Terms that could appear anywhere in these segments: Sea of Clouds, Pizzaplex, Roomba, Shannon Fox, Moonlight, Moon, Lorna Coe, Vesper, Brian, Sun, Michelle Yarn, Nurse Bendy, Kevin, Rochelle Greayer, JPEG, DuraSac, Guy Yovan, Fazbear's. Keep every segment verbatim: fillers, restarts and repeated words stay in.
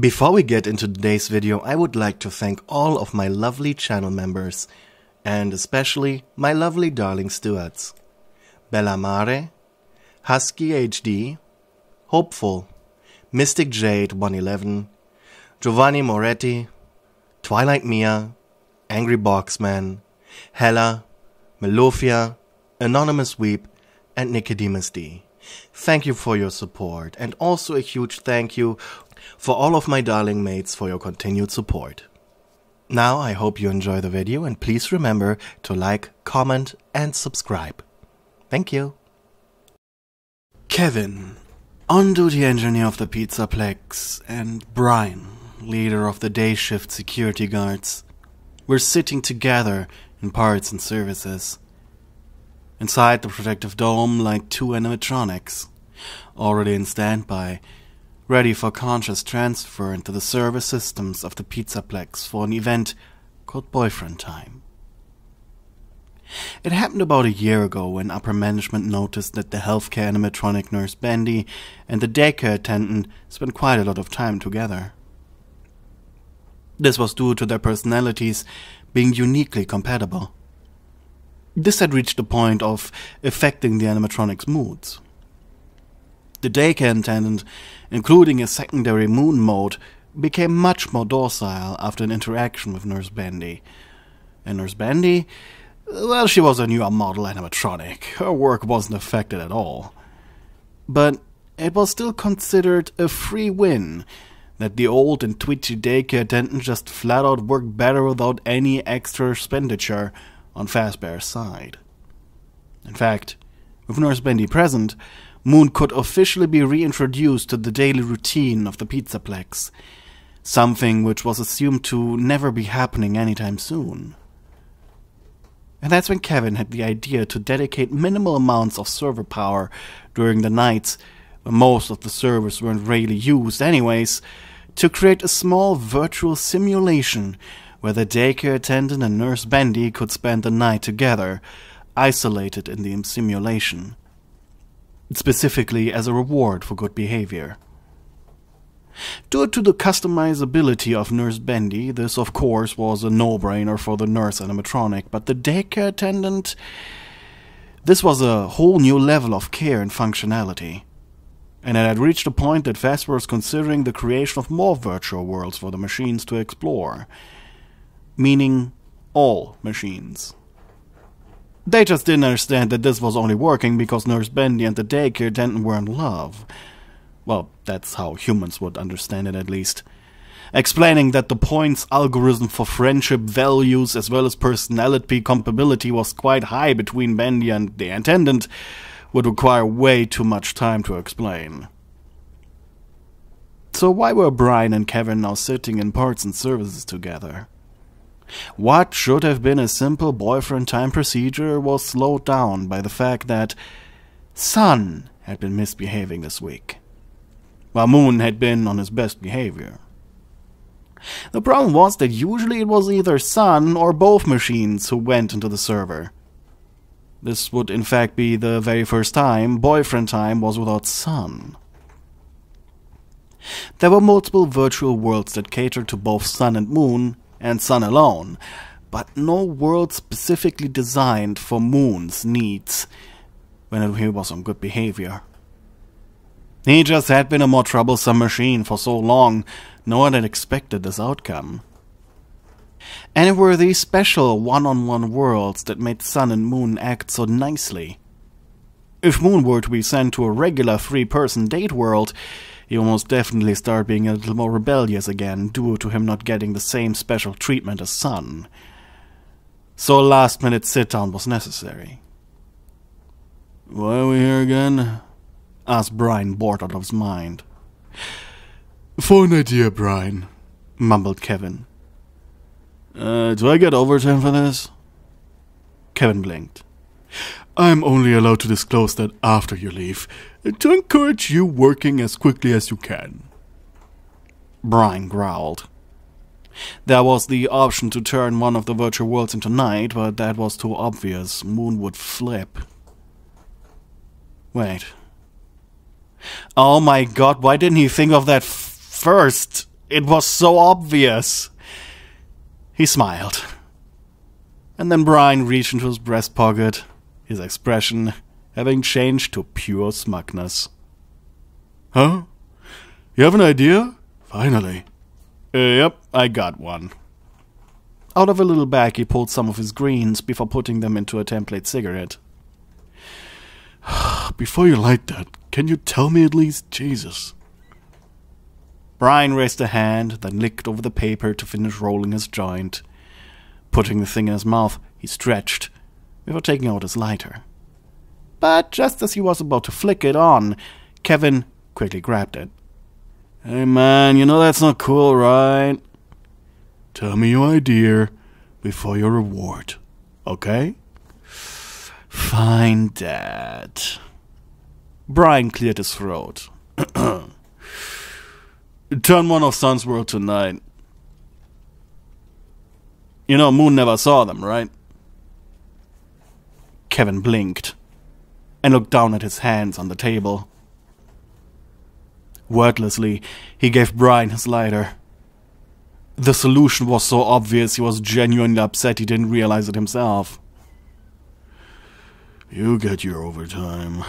Before we get into today's video, I would like to thank all of my lovely channel members, and especially my lovely darling Stuarts. Bella Mare, Husky H D, Hopeful, Mystic Jade one eleven, Giovanni Moretti, Twilight Mia, Angry Boxman, Hella, Melofia, Anonymous Weep, and Nicodemus D. Thank you for your support, and also a huge thank you for all of my darling mates for your continued support. Now I hope you enjoy the video, and please remember to like, comment and subscribe. Thank you. Kevin, on duty engineer of the Pizzaplex, and Brian, leader of the day shift security guards, were sitting together in parts and services. Inside the protective dome like two animatronics, already in standby, ready for conscious transfer into the server systems of the Pizzaplex for an event called Boyfriend Time. It happened about a year ago when upper management noticed that the healthcare animatronic Nurse Bendy and the daycare attendant spent quite a lot of time together. This was due to their personalities being uniquely compatible. This had reached the point of affecting the animatronic's moods. The daycare attendant, including a secondary Moon mode, became much more docile after an interaction with Nurse Bendy. And Nurse Bendy? Well, she was a newer model animatronic. Her work wasn't affected at all. But it was still considered a free win that the old and twitchy daycare attendant just flat out worked better without any extra expenditure on Fazbear's side. In fact, with Nurse Bendy present, Moon could officially be reintroduced to the daily routine of the Pizzaplex, something which was assumed to never be happening anytime soon. And that's when Kevin had the idea to dedicate minimal amounts of server power during the nights, when most of the servers weren't really used anyways, to create a small virtual simulation where the daycare attendant and Nurse Bendy could spend the night together, isolated in the simulation, specifically as a reward for good behavior. Due to the customizability of Nurse Bendy, this of course was a no-brainer for the nurse animatronic, but the daycare attendant, this was a whole new level of care and functionality. And it had reached a point that Vesper was considering the creation of more virtual worlds for the machines to explore, meaning all machines. They just didn't understand that this was only working because Nurse Bendy and the daycare attendant were in love. Well, that's how humans would understand it, at least. Explaining that the points algorithm for friendship values as well as personality compatibility was quite high between Bendy and the attendant would require way too much time to explain. So why were Brian and Kevin now sitting in parts and services together? What should have been a simple boyfriend time procedure was slowed down by the fact that Sun had been misbehaving this week, while Moon had been on his best behavior. The problem was that usually it was either Sun or both machines who went into the server. This would in fact be the very first time boyfriend time was without Sun. There were multiple virtual worlds that catered to both Sun and Moon, and Sun alone, but no world specifically designed for Moon's needs when he was on good behavior. He just had been a more troublesome machine for so long, no one had expected this outcome. And it were these special one-on-one worlds that made Sun and Moon act so nicely. If Moon were to be sent to a regular three-person date world, he almost definitely started being a little more rebellious again, due to him not getting the same special treatment as Sun. So a last-minute sit-down was necessary. "Why are we here again?" asked Brian, bored out of his mind. "For an idea, Brian," mumbled Kevin. Uh, do I get overtime for this?" Kevin blinked. "I'm only allowed to disclose that after you leave, to encourage you working as quickly as you can." Brian growled. There was the option to turn one of the virtual worlds into night, but that was too obvious. Moon would flip. Wait. Oh my god, why didn't he think of that f first? It was so obvious. He smiled. And then Brian reached into his breast pocket, his expression having changed to pure smugness. Huh? You have an idea? Finally. Uh, yep, I got one. Out of a little bag he pulled some of his greens before putting them into a template cigarette. Before you light that, can you tell me at least, Jesus? Brian raised a hand, then licked over the paper to finish rolling his joint. Putting the thing in his mouth, he stretched, before taking out his lighter. But just as he was about to flick it on, Kevin quickly grabbed it. Hey man, you know that's not cool, right? Tell me your idea before your reward, okay? Fine, Dad. Brian cleared his throat. Turn one of Sun's world tonight. You know, Moon never saw them, right? Kevin blinked and looked down at his hands on the table. Wordlessly, he gave Brian his lighter. The solution was so obvious he was genuinely upset he didn't realize it himself. You get your overtime,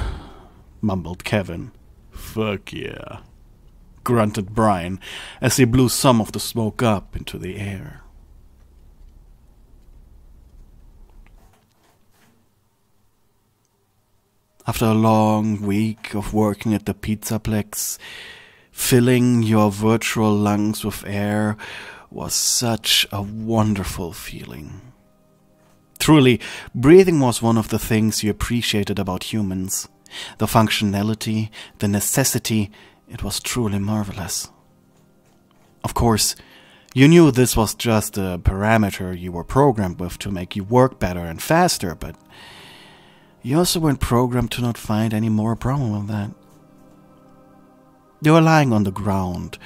mumbled Kevin. Fuck yeah, grunted Brian as he blew some of the smoke up into the air. After a long week of working at the Pizzaplex, filling your virtual lungs with air was such a wonderful feeling. Truly, breathing was one of the things you appreciated about humans. The functionality, the necessity, it was truly marvelous. Of course, you knew this was just a parameter you were programmed with to make you work better and faster, but you also weren't programmed to not find any more problem with that. You were lying on the ground,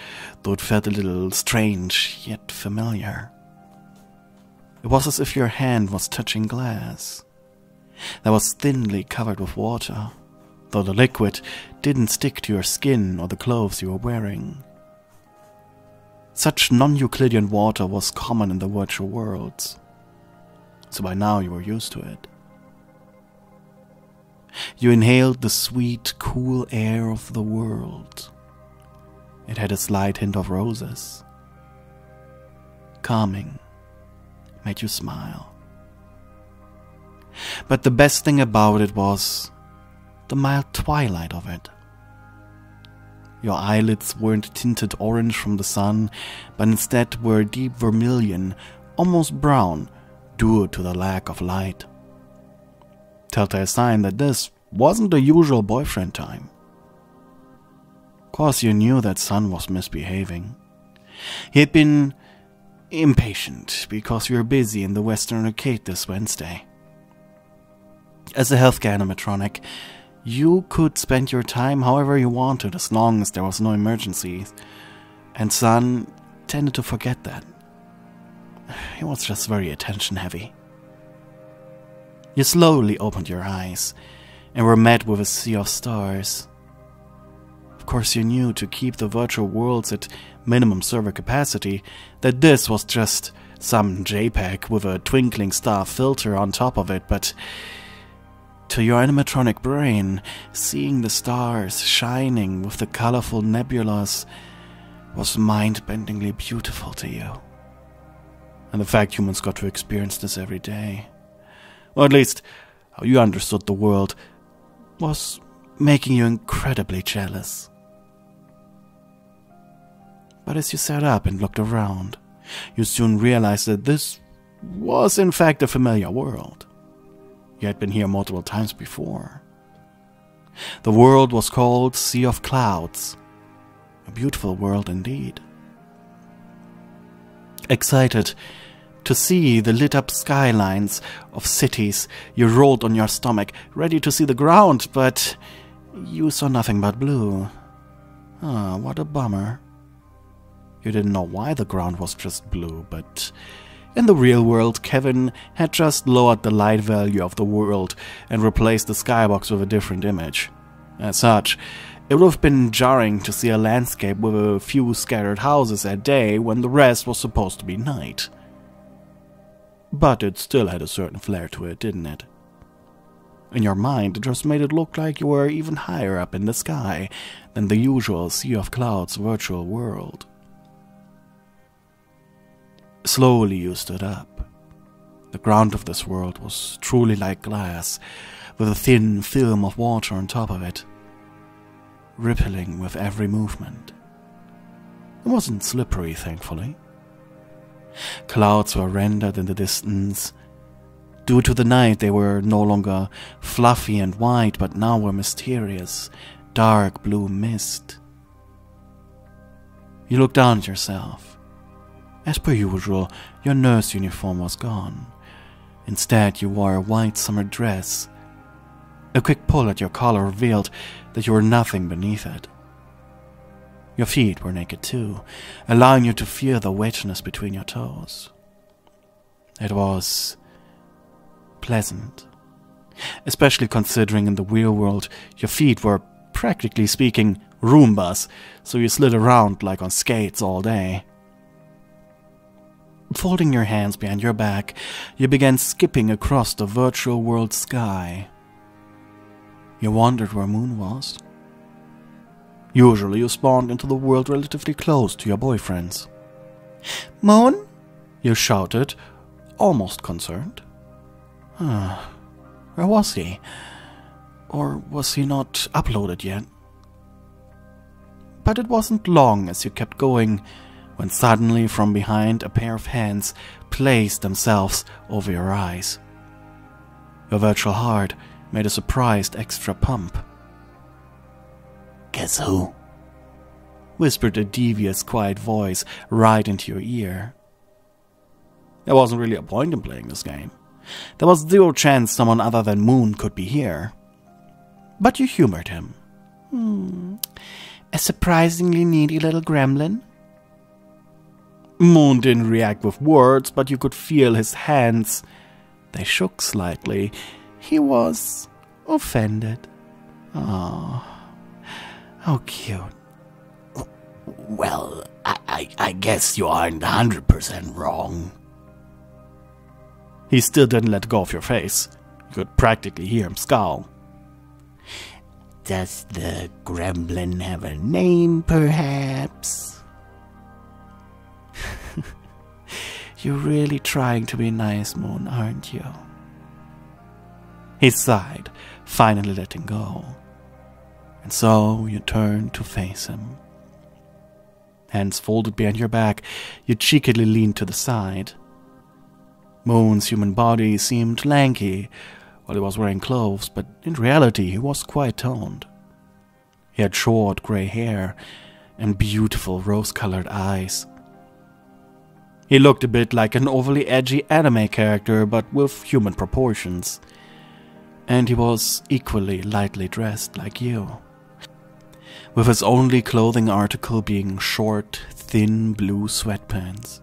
though it felt a little strange, yet familiar. It was as if your hand was touching glass that was thinly covered with water, though the liquid didn't stick to your skin or the clothes you were wearing. Such non-Euclidean water was common in the virtual worlds, so by now you were used to it. You inhaled the sweet, cool air of the world. It had a slight hint of roses. Calming, made you smile. But the best thing about it was the mild twilight of it. Your eyelids weren't tinted orange from the sun, but instead were a deep vermilion, almost brown, due to the lack of light. Telltale sign that this wasn't the usual boyfriend time. Of course, you knew that Sun was misbehaving. He had been impatient because we were busy in the Western Arcade this Wednesday. As a healthcare animatronic, you could spend your time however you wanted as long as there was no emergency, and Sun tended to forget that. He was just very attention-heavy. You slowly opened your eyes and were met with a sea of stars. Of course, you knew to keep the virtual worlds at minimum server capacity that this was just some JPEG with a twinkling star filter on top of it, but to your animatronic brain, seeing the stars shining with the colorful nebulas was mind-bendingly beautiful to you. And the fact humans got to experience this every day, or at least how you understood the world, was making you incredibly jealous. But as you sat up and looked around, you soon realized that this was in fact a familiar world. You had been here multiple times before. The world was called Sea of Clouds, a beautiful world indeed. Excited to see the lit-up skylines of cities, you rolled on your stomach, ready to see the ground, but you saw nothing but blue. Ah, what a bummer. You didn't know why the ground was just blue, but in the real world, Kevin had just lowered the light value of the world and replaced the skybox with a different image. As such, It would have been jarring to see a landscape with a few scattered houses at day when the rest was supposed to be night. But it still had a certain flair to it, didn't it? In your mind, it just made it look like you were even higher up in the sky than the usual Sea of Clouds virtual world. Slowly you stood up. The ground of this world was truly like glass, with a thin film of water on top of it, rippling with every movement. It wasn't slippery, thankfully. Clouds were rendered in the distance. Due to the night, they were no longer fluffy and white, but now were mysterious, dark blue mist. You looked down at yourself. As per usual, your nurse uniform was gone. Instead, you wore a white summer dress. A quick pull at your collar revealed that you were nothing beneath it. Your feet were naked too, allowing you to feel the wetness between your toes. It was pleasant, especially considering in the real world your feet were, practically speaking, Roombas, so you slid around like on skates all day. Folding your hands behind your back, you began skipping across the virtual world sky. You wondered where Moon was. Usually you spawned into the world relatively close to your boyfriends. "Moon?" you shouted, almost concerned. Huh. Where was he? Or was he not uploaded yet? But it wasn't long as you kept going, when suddenly from behind a pair of hands placed themselves over your eyes. Your virtual heart made a surprised extra pump. "Guess who?" whispered a devious, quiet voice right into your ear. There wasn't really a point in playing this game. There was zero chance someone other than Moon could be here. But you humored him. Hmm. "A surprisingly needy little gremlin?" Moon didn't react with words, but you could feel his hands. They shook slightly. He was offended. "Oh, how cute." "Well, I, I, I guess you aren't one hundred percent wrong." He still didn't let go of your face. You could practically hear him scowl. "Does the gremlin have a name, perhaps?" "You're really trying to be nice, Moon, aren't you?" He sighed, finally letting go. And so you turned to face him. Hands folded behind your back, you cheekily leaned to the side. Moon's human body seemed lanky while he was wearing clothes, but in reality he was quite toned. He had short grey hair and beautiful rose-colored eyes. He looked a bit like an overly edgy anime character, but with human proportions. And he was equally lightly dressed like you, with his only clothing article being short, thin blue sweatpants.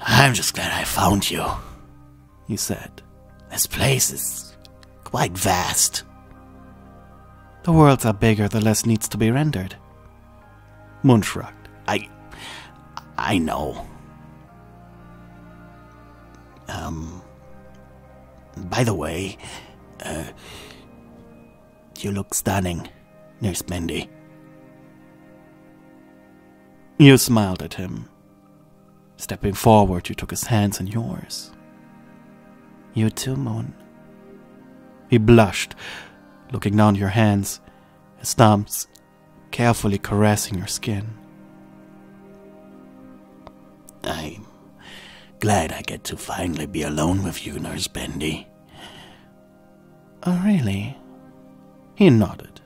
"I'm just glad I found you," he said. "This place is quite vast." "The worlds are bigger, the less needs to be rendered." Moon shrugged. I... I know. Um... By the way, uh, you look stunning, Nurse Bendy. You smiled at him. Stepping forward, you took his hands in yours. "You too, Moon." He blushed, looking down your hands, his thumbs carefully caressing your skin. "I'm glad I get to finally be alone with you, Nurse Bendy." "Oh, really?" He nodded.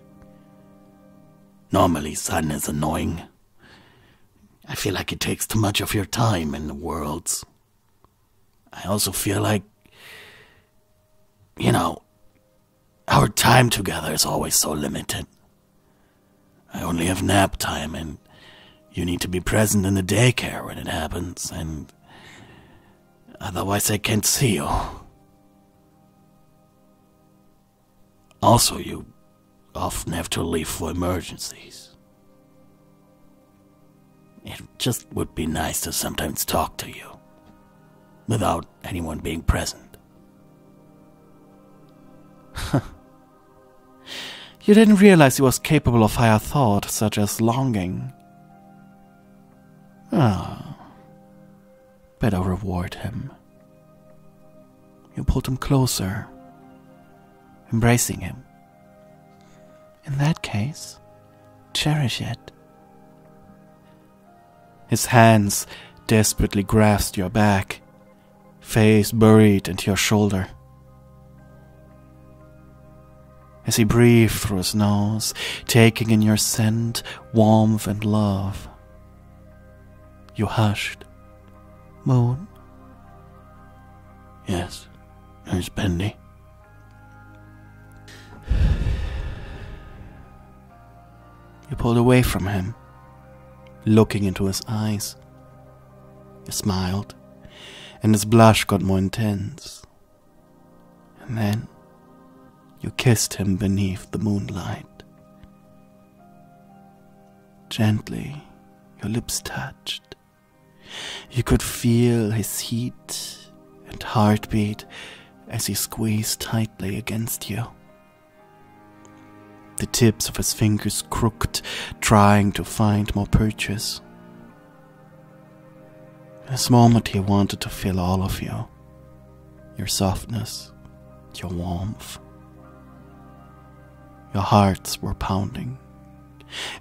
"Normally, Sun is annoying. I feel like it takes too much of your time in the worlds. I also feel like, you know, our time together is always so limited. I only have nap time, and you need to be present in the daycare when it happens, and otherwise I can't see you." Also, you often have to leave for emergencies. It just would be nice to sometimes talk to you, without anyone being present. You didn't realize he was capable of higher thought, such as longing. Ah, better reward him. You pulled him closer, embracing him. In that case, cherish it. His hands desperately grasped your back, face buried into your shoulder. As he breathed through his nose, taking in your scent, warmth and love, you hushed. Moon? Yes, Nurse Bendy. You pulled away from him, looking into his eyes. You smiled, and his blush got more intense. And then you kissed him beneath the moonlight. Gently, your lips touched. You could feel his heat and heartbeat as he squeezed tightly against you. The tips of his fingers crooked, trying to find more purchase. In this moment, he wanted to feel all of you, your softness, your warmth. Your hearts were pounding.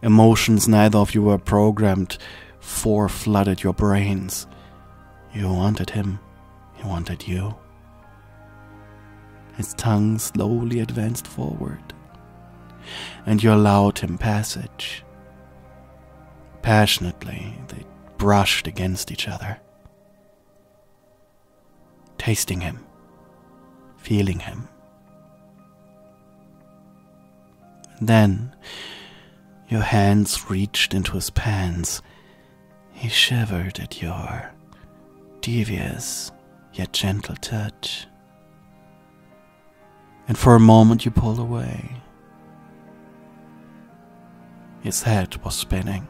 Emotions neither of you were programmed for flooded your brains. You wanted him. He wanted you. His tongue slowly advanced forward, and you allowed him passage. Passionately, they brushed against each other. Tasting him, feeling him. Then, your hands reached into his pants. He shivered at your devious yet gentle touch. And for a moment you pulled away. His head was spinning.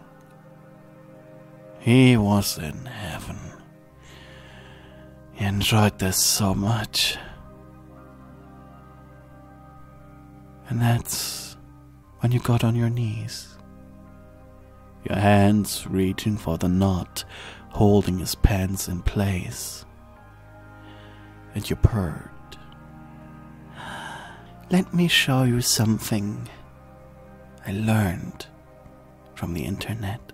He was in heaven. He enjoyed this so much. And that's when you got on your knees, your hands reaching for the knot holding his pants in place, and you purred. Let me show you something I learned from the internet,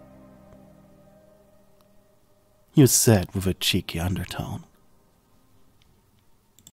you said with a cheeky undertone.